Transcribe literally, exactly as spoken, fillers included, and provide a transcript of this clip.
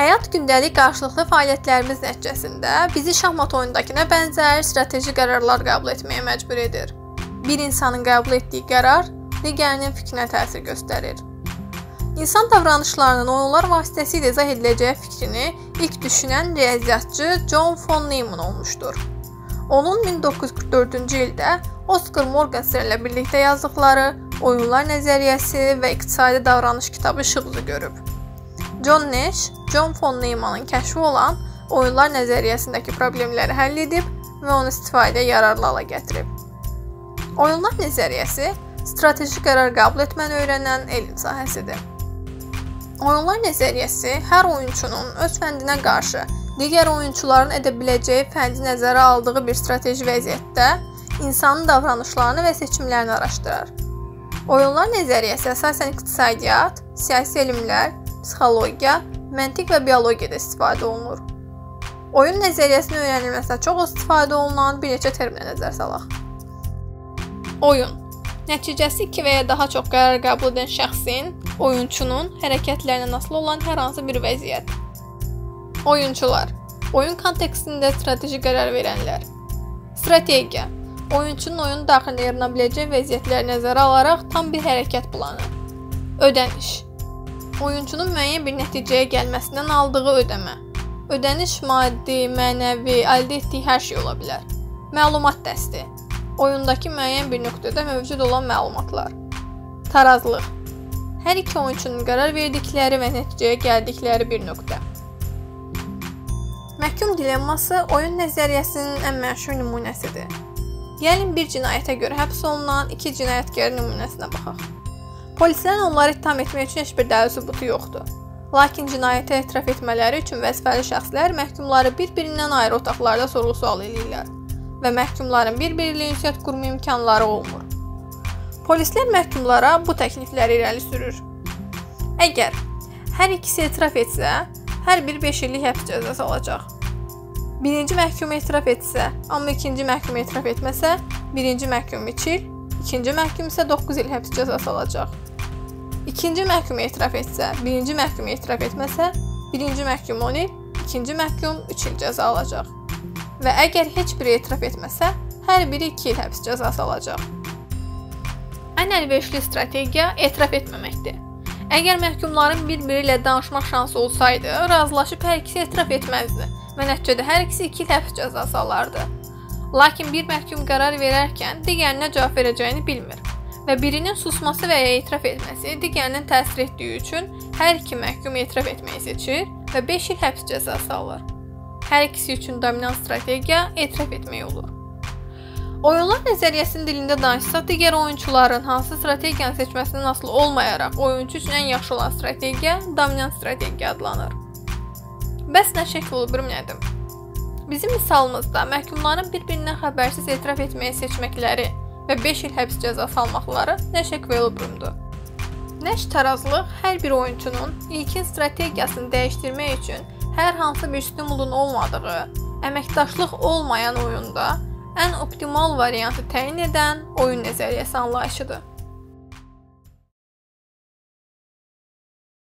Həyat gündəlik qarşılıqlı fəaliyyətlərimiz nəticəsində bizi şahmat oyundakına bənzər strateji qərarlar qəbul etməyə məcbur edir. Bir insanın qəbul etdiyi qərar digərinin fikrinə təsir göstərir. İnsan davranışlarının oyunlar vasitəsilə izah ediləcəyi fikrini ilk düşünən riyaziyyatçı John von Neumann olmuşdur. Onun min doqquz yüz qırx dördüncü ildə Oskar Morgenstern ilə birlikdə yazdıqları Oyunlar Nəzəriyyəsi və İqtisadi Davranış kitabı işığı görüb. John Nash, John von Neumann'ın kəşfi olan oyunlar nəzəriyyəsindəki problemləri həll edib və onu istifadəyə yararlı hala gətirib. Oyunlar nəzəriyyəsi, strateji qərar qəbul etməni öyrənən elm sahəsidir. Oyunlar nəzəriyyəsi hər oyunçunun öz fəndinə qarşı digər oyunçuların edə biləcəyi fəndi nəzərə aldığı bir strateji vəziyyətdə insanın davranışlarını və seçimlərini araşdırır. Oyunlar nəzəriyyəsi əsasən iqtisadiyyat, siyasi elmlər, psixologiya, məntiq və biologiyada istifadə olunur. Oyun nəzəriyyəsinin öyrənilməsində çox istifadə olunan bir neçə terminə nəzər salaq. Oyun nəticəsi iki və ya daha çox qərar qəbul edən şəxsin, oyunçunun hərəkətlərinə asılı olan hər hansı bir vəziyyət. Oyunçular oyun kontekstində strateji qərar verənlər. Strategiya oyunçunun oyun daxilində yarana biləcək vəziyyətləri nəzərə alaraq tam bir hərəkət planı. Ödəniş oyunçunun müəyyən bir nəticəyə gəlməsindən aldığı ödəmə. Ödəniş maddi, mənəvi, əldə etdiyi hər şey ola bilər. Məlumat dəsti. Oyundakı müəyyən bir nöqtədə mövcud olan məlumatlar. Tarazlıq. Hər iki oyunçunun qərar verdikləri və nəticəyə gəldikləri bir nöqtə. Məhkum dilemması oyun nəzəriyyəsinin ən məşhur nümunəsidir. Gəlin bir cinayətə görə həbs olunan iki cinayətkar nümunəsinə baxaq. Polislərin onları ittiham etmək üçün heç bir dəlil sübutu yoxdur. Lakin cinayətə etiraf etmələri üçün vəzifəli şəxslər məhkumları bir-birindən ayrı otaqlarda sorğu-sual eləyirlər və məhkumların bir-biri ilə ünsiyyət qurma imkanları olmur. Polislər məhkumlara bu təklifləri irəli sürür. Əgər hər ikisi etiraf etsə, hər bir beş illik həbs cəzası alacaq. Birinci məhkum etiraf etsə, amma ikinci məhkum etiraf etməsə, birinci məhkum üç il, ikinci məhkum isə doqquz il həbs cəzası alacaq. İkinci məhkum etiraf etsə, birinci məhkum etiraf etməsə, birinci məhkum on il, ikinci məhkum üç il cəza alacaq. Və əgər heç biri etiraf etməsə, hər biri iki il həbs cəzası alacaq. Ən əlverişli strategiya etiraf etməməkdir. Əgər məhkumların bir-biri ilə danışmaq şansı olsaydı, razılaşıb hər ikisi etiraf etməzdi və nəticədə hər ikisi iki il həbs cəzası alardı. Lakin bir məhkum qərar verərkən digərinə cavab verəcəyini bilmir. Və birinin susması və ya etiraf etməsi digərinin təsir etdiyi üçün hər iki məhkum etiraf etməyi seçir və beş il həbs cəzası alır. Hər ikisi üçün dominant strategiya etiraf etmək olur. Oyunlar nəzəriyyəsinin dilində danışsaq, digər oyunçuların hansı strategiyanı seçməsindən asılı olmayaraq oyunçu üçün ən yaxşı olan strategiya dominant strategiya adlanır. Bəs Nash equilibrium nədir? Bizim misalımızda məhkumların bir-birindən xəbərsiz etiraf etməyi seçməkləri və beş il həbs cəzası almaqları Nash equilibriumdur. Nash tarazlıq hər bir oyunçunun ilkin strategiyasını dəyişdirmək üçün hər hansı bir stimulun olmadığı, əməkdaşlıq olmayan oyunda ən optimal variantı təyin edən oyun nəzəriyyəsi anlayışıdır.